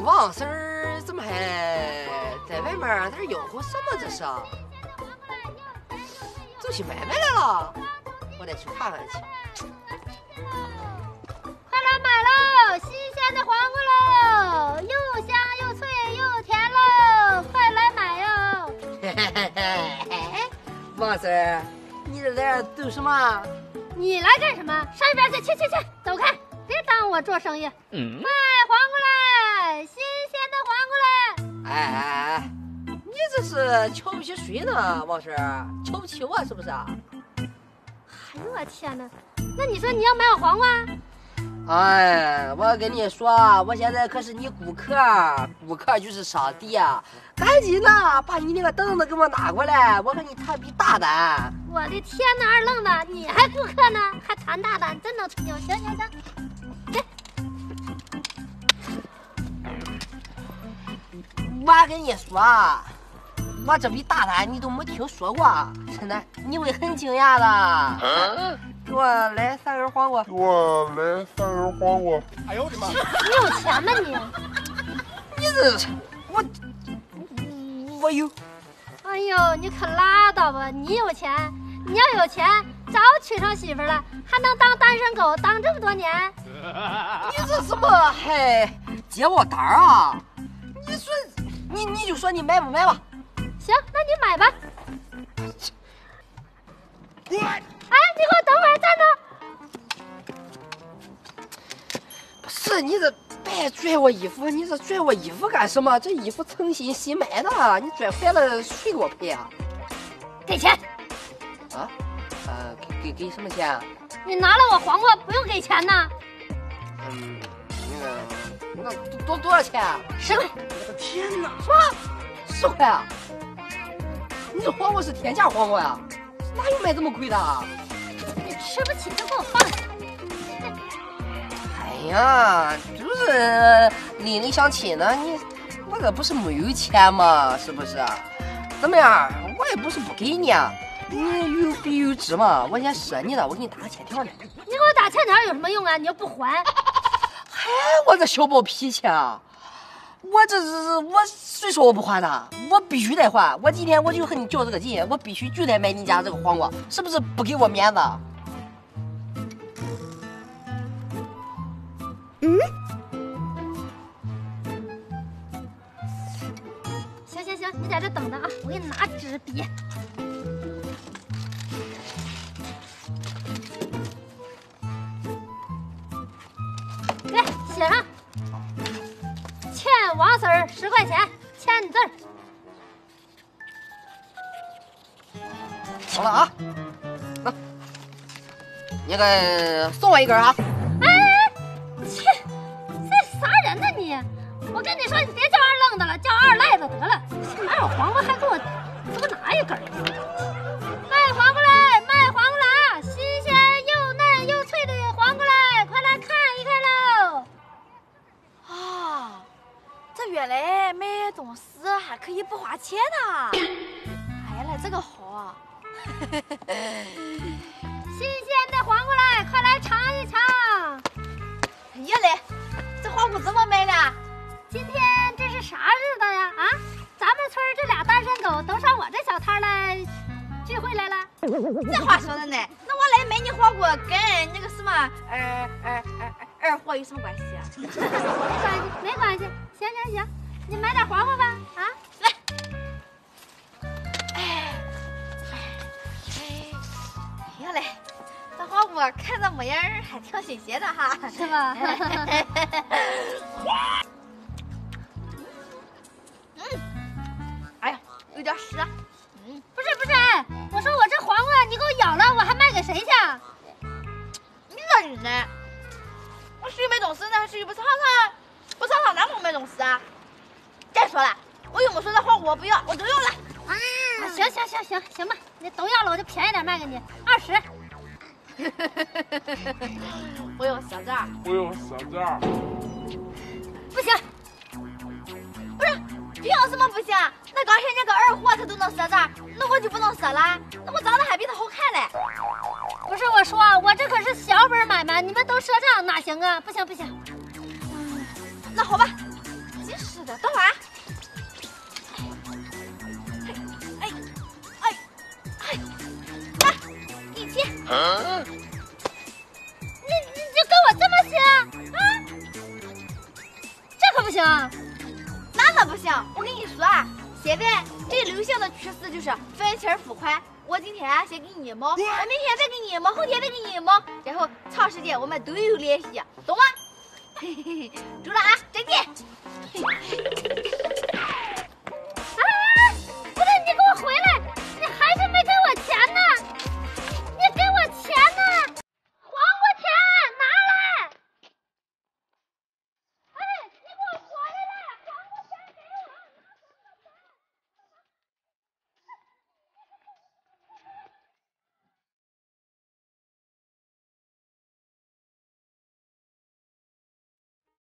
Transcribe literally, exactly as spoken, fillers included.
有王婶儿怎么还在外面在这吆喝什么？这是走起买卖来了，我得去看看去。快来买喽，新鲜的黄瓜喽，又香又脆又甜喽，快来买哟！王婶儿，你在这儿等什么？你来干什么？上一边去，去去去，走开！别耽误我做生意。嗯。卖黄瓜来，新鲜的黄瓜来。哎哎哎！你这是瞧不起谁呢，王婶儿？瞧不起我是不是？哎呦我天哪！那你说你要买我黄瓜？哎，我跟你说，我现在可是你顾客，顾客就是上帝啊！赶紧呐，把你那个凳子给我拿过来，我和你谈笔大胆。我的天哪，二愣子，你还顾客呢？还谈大胆，真能吹牛！行行行。 我跟你说，我这笔大单你都没听说过，真的，你会很惊讶的。啊、给我来三根黄瓜。给我来三根黄瓜。哎呦我的妈！你有钱吗你？你这我我有。哎呦，你可拉倒吧！你有钱，你要有钱，早娶上媳妇了，还能当单身狗当这么多年？你这什么还结我单啊？你说。 你你就说你买不买吧？行，那你买吧。哎，你给我等会儿，站着。不是你这别拽我衣服，你这拽我衣服干什么？这衣服诚心新买的，你拽坏了谁给我赔啊？给钱。啊？呃，给给给什么钱啊？你拿了我黄瓜不用给钱呐。嗯，那个，那多多少钱啊？十块。 天哪！什么？十块啊！你这黄瓜是天价黄瓜呀、啊，哪有卖这么贵的、啊？你吃不起就给我放下！哎呀，就是邻里相亲呢，你我这不是没有钱吗？是不是？怎么样？我也不是不给你啊，你有必有指嘛。我先赊你的，我给你打个欠条呢。你给我打欠条有什么用啊？你又不还？嗨、哎，我这小暴脾气啊！ 我这是我谁说我不还的？我必须得还！我今天我就和你较这个劲，我必须就得买你家这个黄瓜，是不是不给我面子？嗯？行行行，你在这等着啊，我给你拿纸笔。来，写上。 王婶儿十块钱，签字儿。好了啊，那那个送我一根啊！哎哎，切，这啥人呢你？我跟你说，你别叫二愣子了，叫二赖子得了。买我黄瓜还给我给我拿一根卖黄瓜来，卖黄瓜来，新鲜又嫩又脆的黄瓜来，快来看一看喽！啊！ 这原来买东西还可以不花钱呢！哎呀，这个好！新鲜的黄瓜来，快来尝一尝！哎呀嘞，这黄瓜怎么卖呢？今天这是啥日子呀？啊，咱们村这俩单身狗都上我这小摊来聚会来了。这话说的呢，那我来买你黄瓜跟那个什么呃呃呃二货有什么关系啊？没关系，没关系。 行行行，你买点黄瓜吧，啊，来。哎，哎，哎呀嘞，这黄瓜看这模样还挺新鲜的哈，是吧？嗯，哎呀，有点湿。嗯，不是不是，我说我这黄瓜你给我咬了，我还卖给谁去？你这人呢？我谁没懂事呢？谁不尝尝？ 不上哪能买东西啊！再说了，我又没说这黄瓜我不要，我都要了。啊，行行行行行吧，你都要了我就便宜点卖给你，二十。我有小账儿，我有小账儿。不行，不是，凭什么不行？那刚才那个二货他都能赊账，那我就不能赊了？那我长得还比他好看嘞。不是我说，我这可是小本买卖，你们都赊账哪行啊？不行不行。 那好吧，真是的，等会儿。哎哎哎！来，一起。啊、你你就跟我这么亲啊？啊？这可不行啊！那咋不行？我跟你说啊，现在这流行的趋势就是分期付款。我今天、啊、先给你一毛，我明天再给你一毛，后天再给你一毛，然后长时间我们都有联系，懂吗？嘿嘿嘿，走了啊，再见。